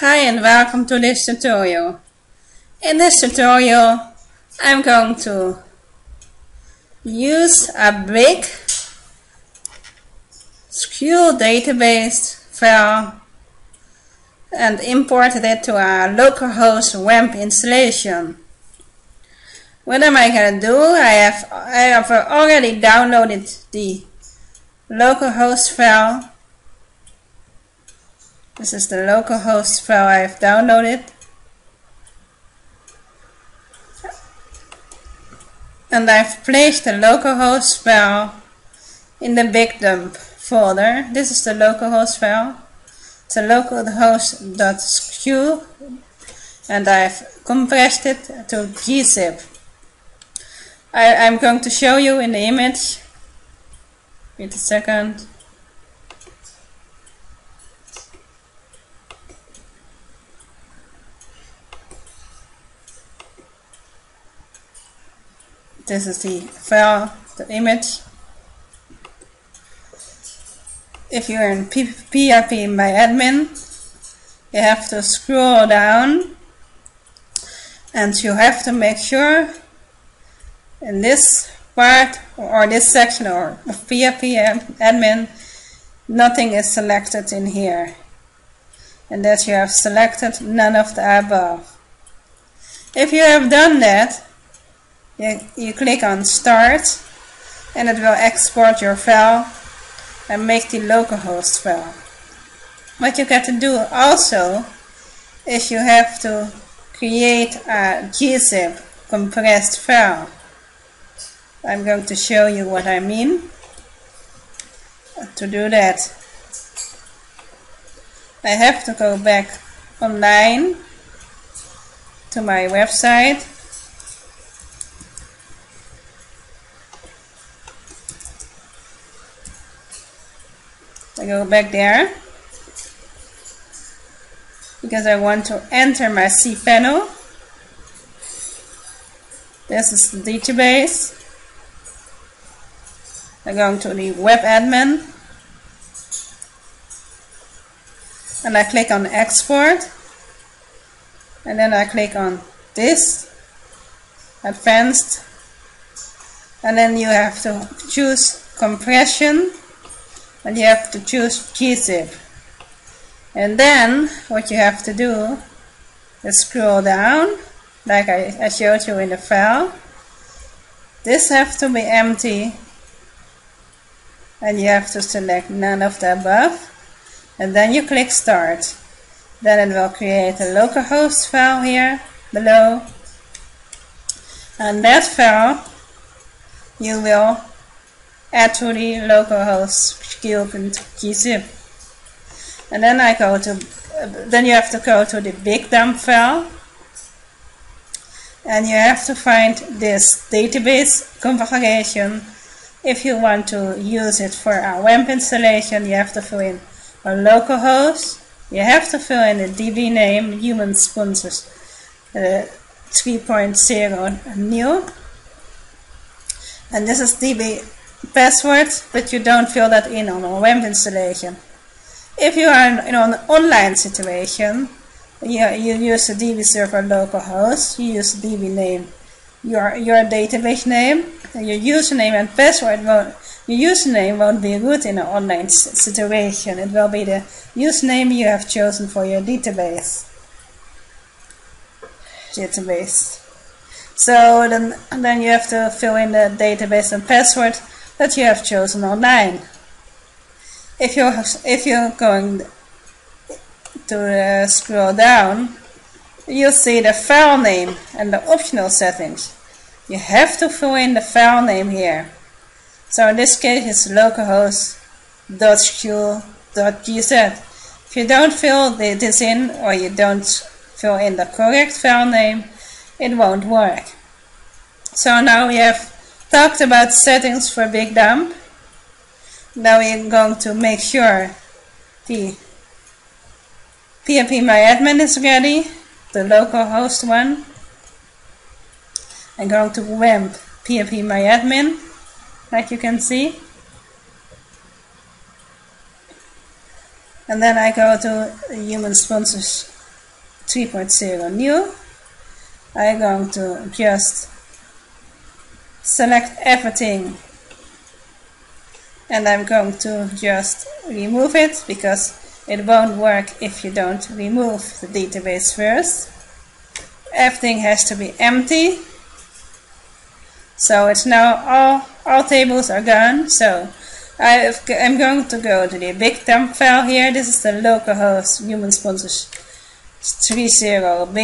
Hi and welcome to this tutorial. In this tutorial I'm going to use a big SQL database file and imported it to our localhost WAMP installation. What am I going to do? I have already downloaded the localhost file. This is the localhost file I have downloaded. And I've placed the localhost file in the BigDump folder. This is the localhost file. It's a localhost.sql and I've compressed it to Gzip. I'm going to show you in the image. Wait a second. This is the file, the image. If you're in phpMyAdmin, you have to scroll down and you have to make sure in this part or this section or phpMyAdmin nothing is selected in here and that you have selected none of the above. If you have done that, you click on Start and it will export your file and make the localhost file. What you got to do also is you have to create a Gzip compressed file. I'm going to show you what I mean. To do that, I have to go back online to my website. I go back there because I want to enter my cPanel. This is the database. I'm going to the web admin and I click on export and then I click on this advanced and then you have to choose compression. And you have to choose Gzip. And then what you have to do is scroll down, like I showed you in the file. This has to be empty. And you have to select none of the above. And then you click Start. Then it will create a localhost file here below. And that file you will add to the localhost SQL.gzip. And then I go to you have to go to the BigDump file and you have to find this database configuration. If you want to use it for our WAMP installation, you have to fill in a localhost, you have to fill in the DB name Human Sponsors 3.0 New, and this is DB password, but you don't fill that in on a WAMP installation. If you are in an online situation, you use the DB server localhost, you use the DB name, your database name, and your username and password won't, your username won't be good in an online situation. It will be the username you have chosen for your database. So then you have to fill in the database and password that you have chosen online. If you're going to scroll down, you'll see the file name and the optional settings. You have to fill in the file name here. So in this case it's localhost.sql.gz. If you don't fill this in or you don't fill in the correct file name, it won't work. So now we have talked about settings for BigDump. Now we're going to make sure the phpMyAdmin is ready, the localhost one. I'm going to WAMP phpMyAdmin, like you can see. And then I go to Human Sponsors 3.0 new. I'm going to just select everything and I'm going to just remove it, because it won't work if you don't remove the database first. Everything has to be empty. So it's now all tables are gone. So I'm going to go to the BigDump file here. This is the localhost Human Sponsors 3.0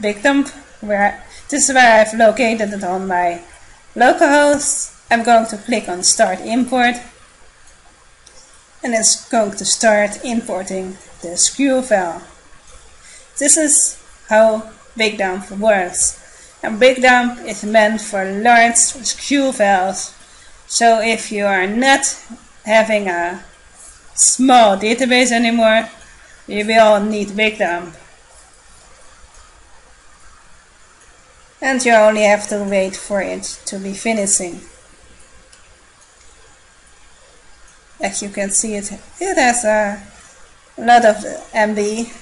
BigDump, where this is where I've located it on my localhost. I'm going to click on Start Import, and it's going to start importing the SQL file. This is how BigDump works. And BigDump is meant for large SQL files. So if you are not having a small database anymore, you will need BigDump. And you only have to wait for it to be finishing. As you can see, it has a lot of MB.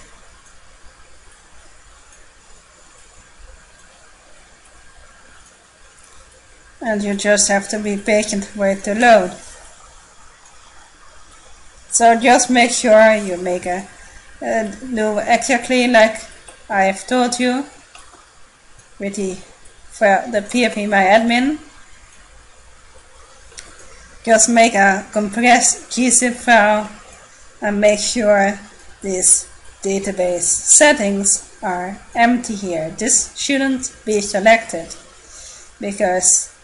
And you just have to be patient for it to load. So just make sure you make do exactly like I have told you with the phpMyAdmin. Just make a compressed Gzip file and make sure these database settings are empty here. This shouldn't be selected, because,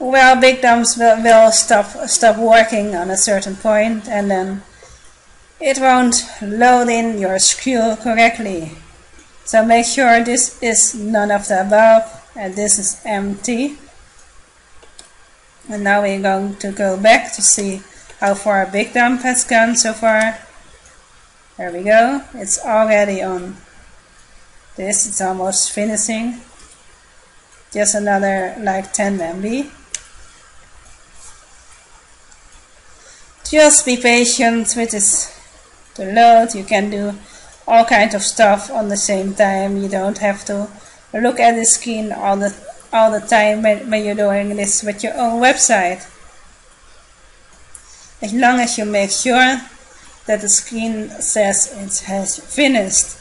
well, BigDump will stop working on a certain point, and then it won't load in your SQL correctly. So make sure this is none of the above and this is empty. And now we're going to go back to see how far BigDump has gone so far. There we go. It's already on this. It's almost finishing. Just another like 10 MB. Just be patient with this to load. You can do all kinds of stuff on the same time. You don't have to look at the screen all the time when you're doing this with your own website. As long as you make sure that the screen says it has finished,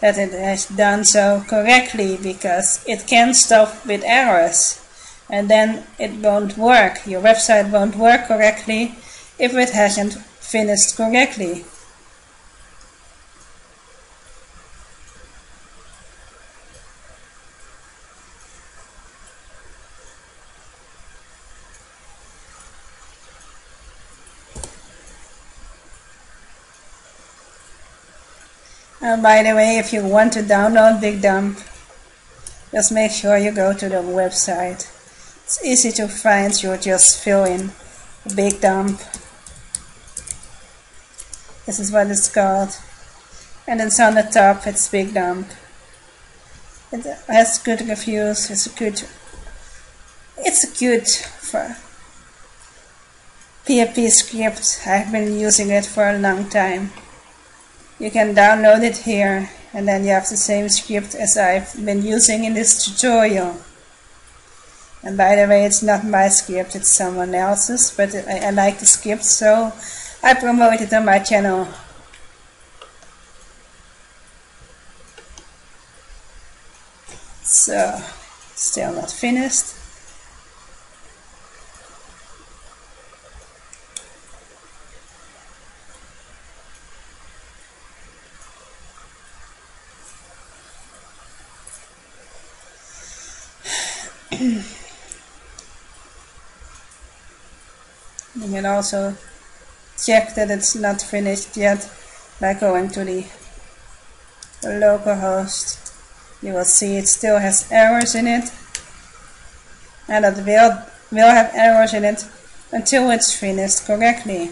that it has done so correctly, because it can stop with errors and then it won't work. Your website won't work correctly if it hasn't finished correctly. And by the way, if you want to download BigDump, just make sure you go to the website. It's easy to find. You just fill in BigDump. This is what it's called. And it's on the top, it's BigDump. It has good reviews. It's good for PHP script. I've been using it for a long time. You can download it here, and then you have the same script as I've been using in this tutorial. And by the way, it's not my script, it's someone else's, but I like the script, so I promote it on my channel. So, still not finished. You can also check that it's not finished yet by going to the localhost. You will see it still has errors in it, and it will have errors in it until it's finished correctly.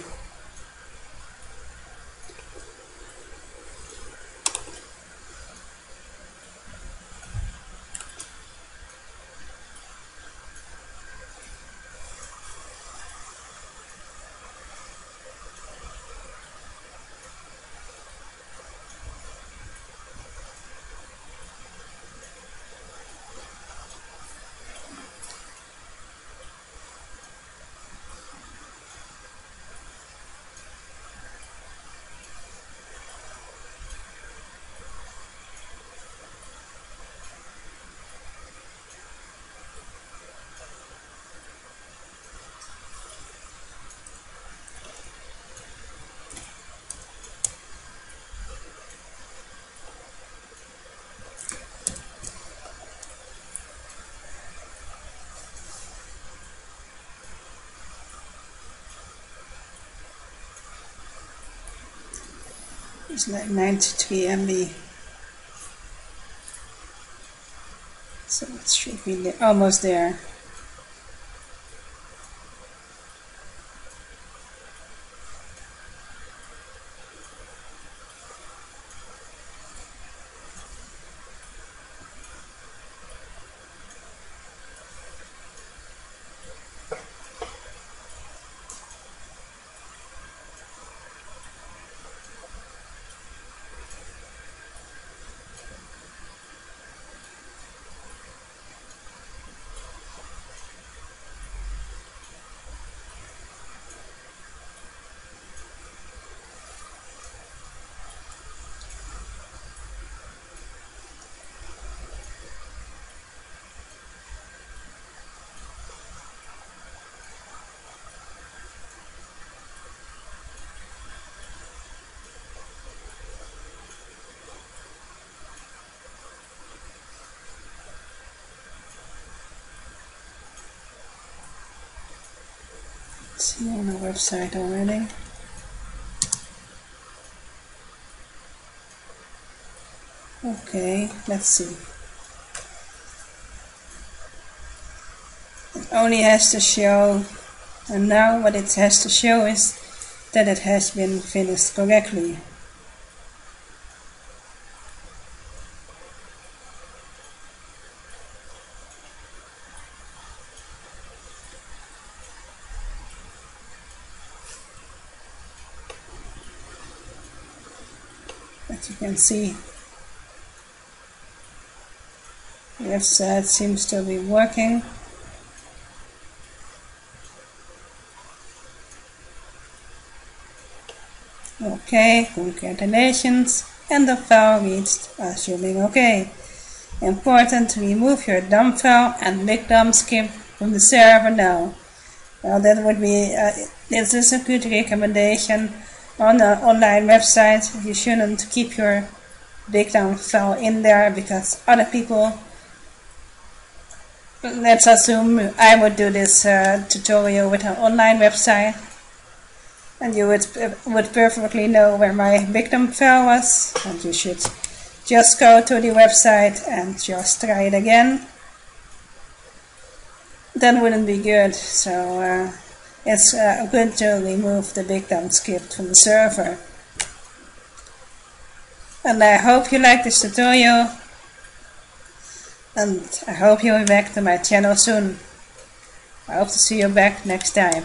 It's like 93 MB. So it should be there. Almost there. See on the website already. Okay, let's see. It only has to show, and now what it has to show is that it has been finished correctly. See, the left side seems to be working. Okay, congratulations, and the file reached assuming okay. Important to remove your dump file and BigDump script from the server now. Well, that would be this is a good recommendation. On an online website, you shouldn't keep your BigDump file in there because other people, let's assume I would do this tutorial with an online website, and you would perfectly know where my BigDump file was, and you should just go to the website and just try it again. That wouldn't be good, so it's good to remove the BigDump script from the server. And I hope you like this tutorial, and I hope you'll be back to my channel soon. I hope to see you back next time.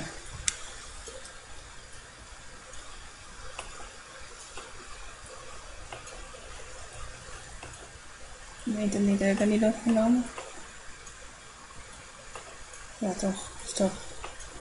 Nee, dat niet, dat niet opgenomen. Ja, toch, toch.